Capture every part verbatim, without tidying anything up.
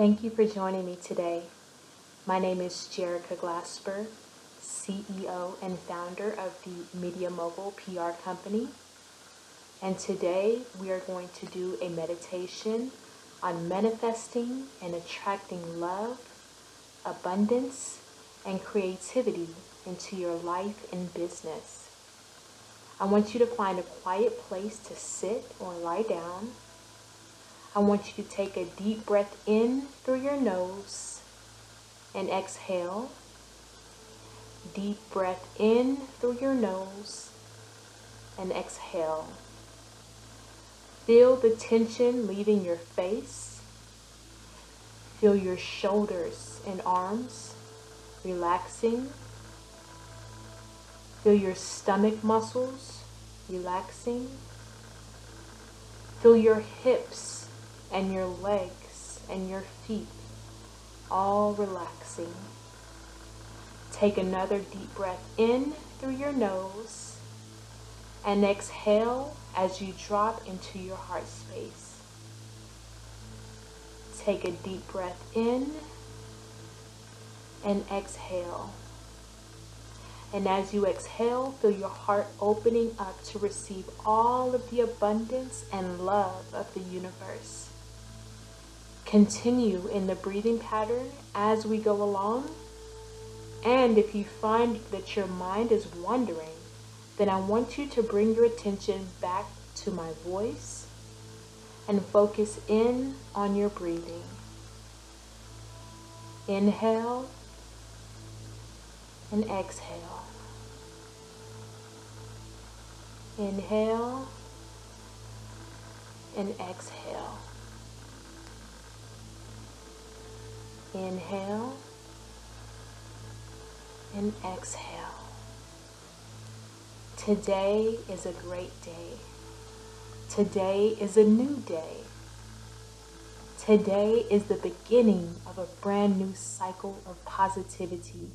Thank you for joining me today. My name is Jerica Glasper, C E O and founder of the Media Mogul P R company. And today we are going to do a meditation on manifesting and attracting love, abundance, and creativity into your life and business. I want you to find a quiet place to sit or lie down. I want you to take a deep breath in through your nose and exhale. Deep breath in through your nose and exhale. Feel the tension leaving your face. Feel your shoulders and arms relaxing. Feel your stomach muscles relaxing. Feel your hips and your legs and your feet all relaxing. Take another deep breath in through your nose and exhale as you drop into your heart space. Take a deep breath in and exhale. And as you exhale, feel your heart opening up to receive all of the abundance and love of the universe. Continue in the breathing pattern as we go along. And if you find that your mind is wandering, then I want you to bring your attention back to my voice and focus in on your breathing. Inhale and exhale. Inhale and exhale. Inhale and exhale. Today is a great day. Today is a new day. Today is the beginning of a brand new cycle of positivity.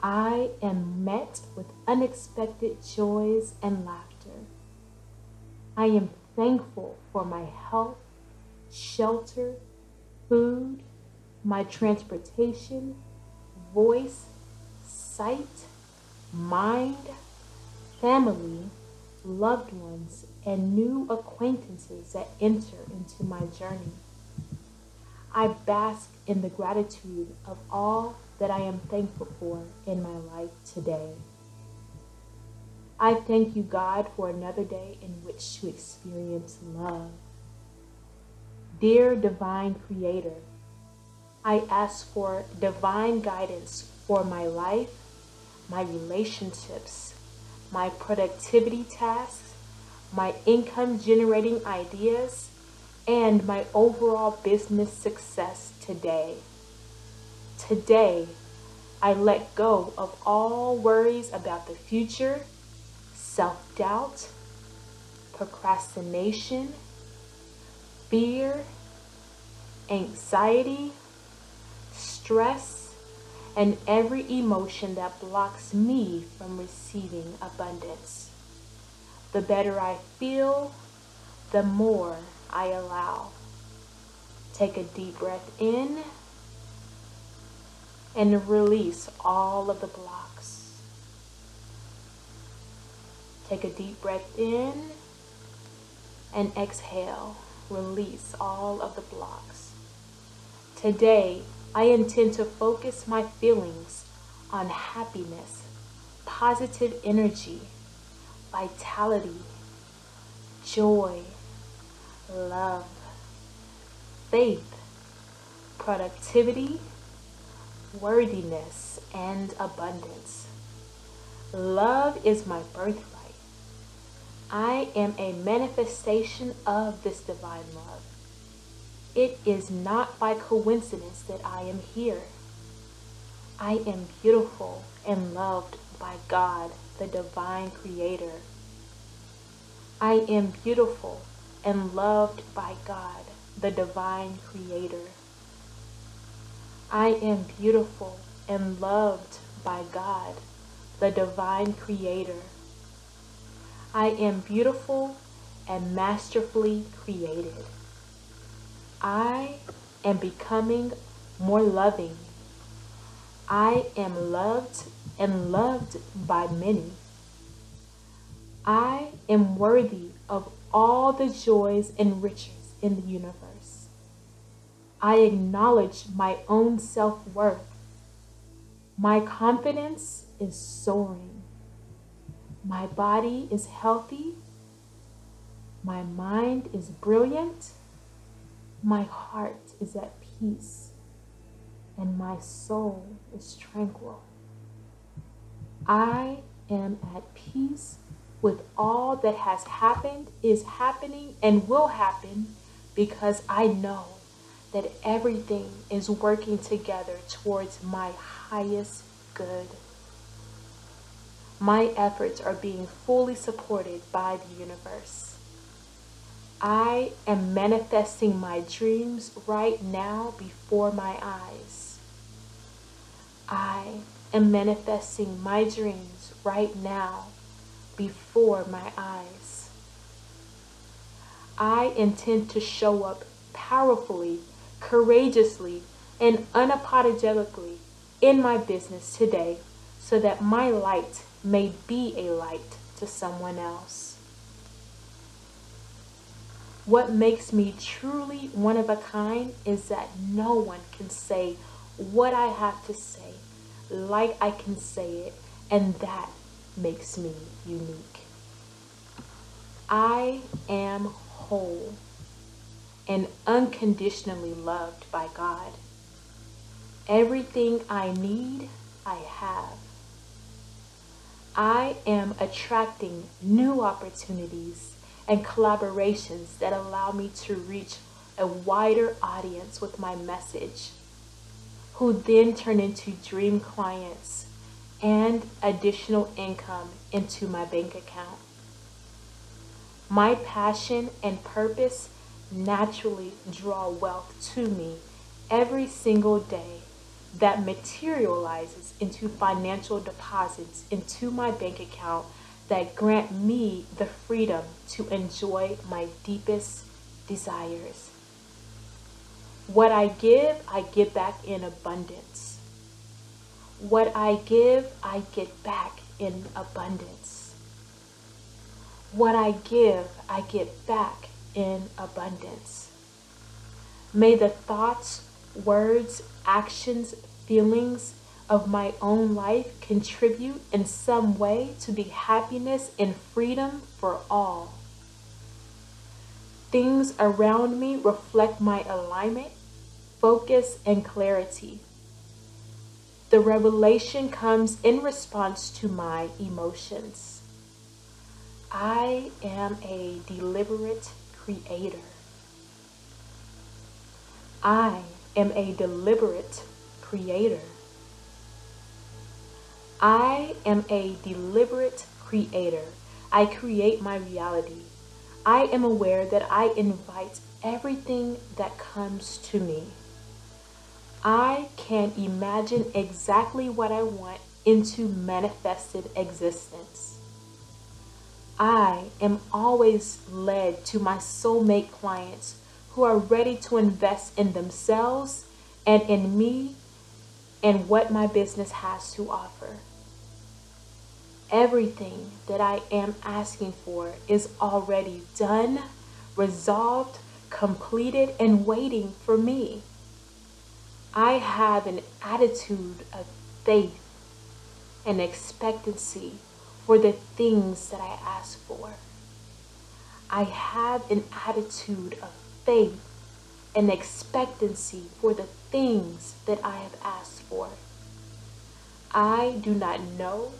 I am met with unexpected joys and laughter. I am thankful for my health, shelter, food, my transportation, voice, sight, mind, family, loved ones, and new acquaintances that enter into my journey. I bask in the gratitude of all that I am thankful for in my life today. I thank you, God, for another day in which to experience love. Dear Divine Creator, I ask for divine guidance for my life, my relationships, my productivity tasks, my income generating ideas, and my overall business success today. Today, I let go of all worries about the future, self-doubt, procrastination, fear, anxiety, stress, and every emotion that blocks me from receiving abundance. The better I feel, the more I allow. Take a deep breath in and release all of the blocks. Take a deep breath in and exhale. Release all of the blocks. Today, I intend to focus my feelings on happiness, positive energy, vitality, joy, love, faith, productivity, worthiness, and abundance. Love is my birthright. I am a manifestation of this divine love. It is not by coincidence that I am here. I am beautiful and loved by God, the divine creator. I am beautiful and loved by God, the divine creator. I am beautiful and loved by God, the divine creator. I am beautiful and masterfully created. I and becoming more loving. I am loved and loved by many. I am worthy of all the joys and riches in the universe. I acknowledge my own self-worth. My confidence is soaring. My body is healthy. My mind is brilliant. My heart is at peace. And my soul is tranquil. I am at peace with all that has happened, is happening, and will happen, because I know that everything is working together towards my highest good. My efforts are being fully supported by the universe. I am manifesting my dreams right now before my eyes. I am manifesting my dreams right now before my eyes. I intend to show up powerfully, courageously, and unapologetically in my business today so that my light may be a light to someone else. What makes me truly one of a kind is that no one can say what I have to say like I can say it, and that makes me unique. I am whole and unconditionally loved by God. Everything I need, I have. I am attracting new opportunities and collaborations that allow me to reach a wider audience with my message, who then turn into dream clients and additional income into my bank account. My passion and purpose naturally draw wealth to me every single day that materializes into financial deposits into my bank account that grant me the freedom to enjoy my deepest desires. What I give, I give back in abundance. What I give, I get back in abundance. What I give, I get back in abundance. May the thoughts, words, actions, feelings of my own life contribute in some way to the happiness and freedom for all. Things around me reflect my alignment, focus, and clarity. The revelation comes in response to my emotions. I am a deliberate creator. I am a deliberate creator. I am a deliberate creator. I create my reality. I am aware that I invite everything that comes to me. I can imagine exactly what I want into manifested existence. I am always led to my soulmate clients who are ready to invest in themselves and in me and what my business has to offer. Everything that I am asking for is already done, resolved, completed, and waiting for me. I have an attitude of faith and expectancy for the things that I ask for. I have an attitude of faith and expectancy for the things that I have asked for. I do not know,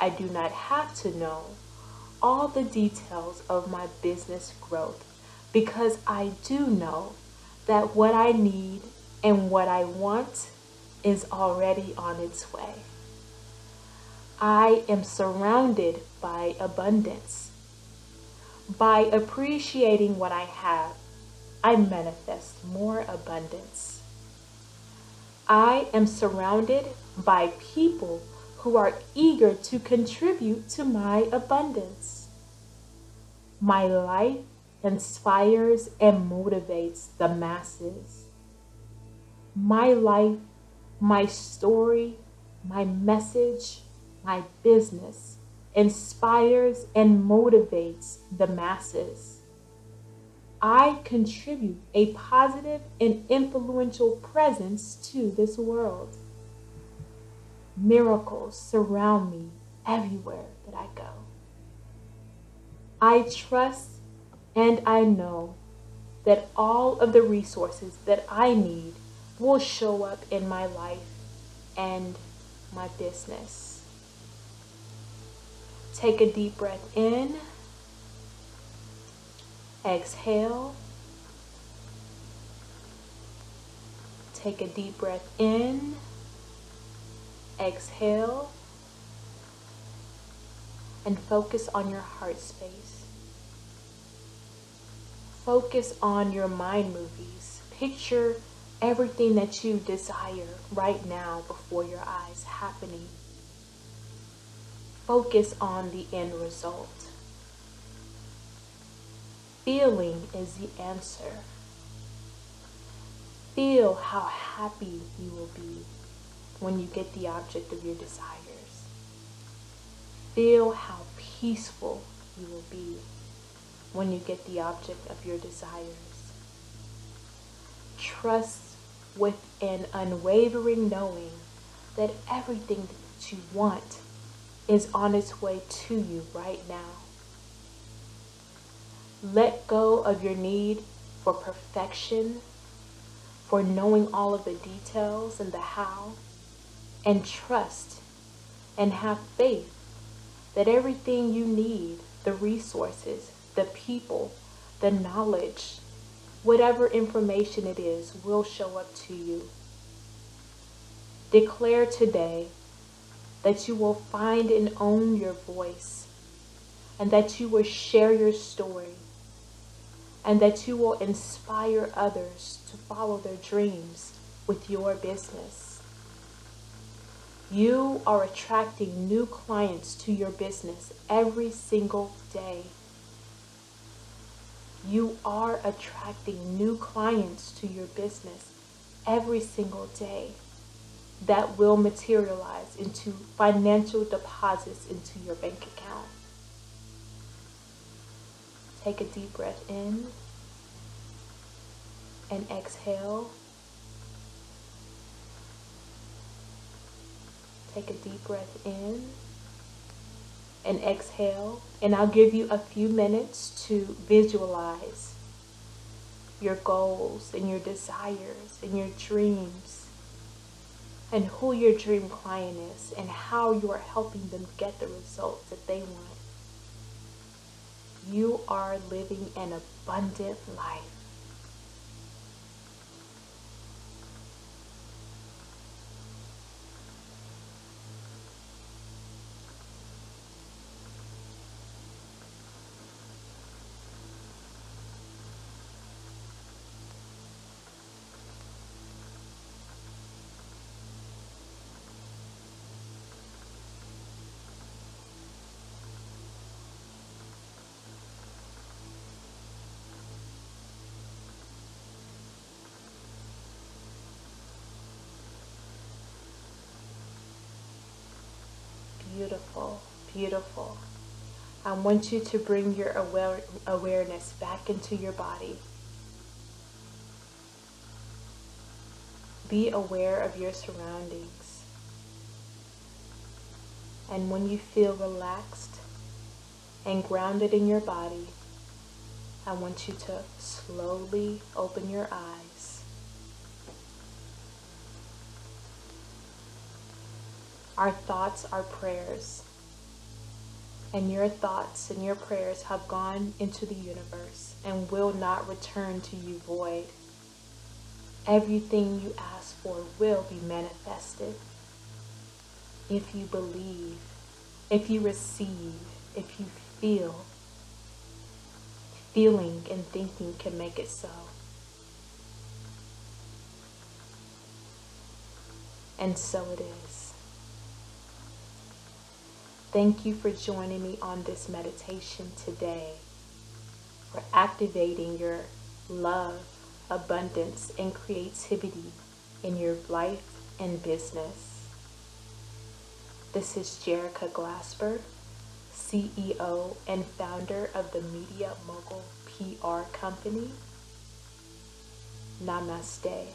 I do not have to know all the details of my business growth, because I do know that what I need and what I want is already on its way. I am surrounded by abundance. By appreciating what I have, I manifest more abundance. I am surrounded by people who are eager to contribute to my abundance. My life inspires and motivates the masses. my life, my story, my message, my business inspires and motivates the masses. I contribute a positive and influential presence to this world. Miracles surround me everywhere that I go. I trust and I know that all of the resources that I need will show up in my life and my business. Take a deep breath in, exhale, take a deep breath in, exhale, and focus on your heart space. Focus on your mind movies. Picture everything that you desire right now before your eyes happening. Focus on the end result. Feeling is the answer. Feel how happy you will be when you get the object of your desires. Feel how peaceful you will be when you get the object of your desires. Trust with an unwavering knowing that everything that you want is on its way to you right now. Let go of your need for perfection, for knowing all of the details and the how, and trust and have faith that everything you need, the resources, the people, the knowledge, whatever information it is, will show up to you. Declare today that you will find and own your voice, and that you will share your story, and that you will inspire others to follow their dreams with your business. You are attracting new clients to your business every single day. You are attracting new clients to your business every single day that will materialize into financial deposits into your bank account. Take a deep breath in and exhale. Take a deep breath in and exhale, and I'll give you a few minutes to visualize your goals and your desires and your dreams and who your dream client is and how you are helping them get the results that they want. You are living an abundant life. Beautiful, beautiful. I want you to bring your aware awareness back into your body. Be aware of your surroundings. And when you feel relaxed and grounded in your body, I want you to slowly open your eyes. Our thoughts are prayers, and your thoughts and your prayers have gone into the universe and will not return to you void. Everything you ask for will be manifested. If you believe, if you receive, if you feel, feeling and thinking can make it so. And so it is. Thank you for joining me on this meditation today, for activating your love, abundance, and creativity in your life and business. This is Jerica Glasper, C E O and founder of the Media Mogul P R company. Namaste.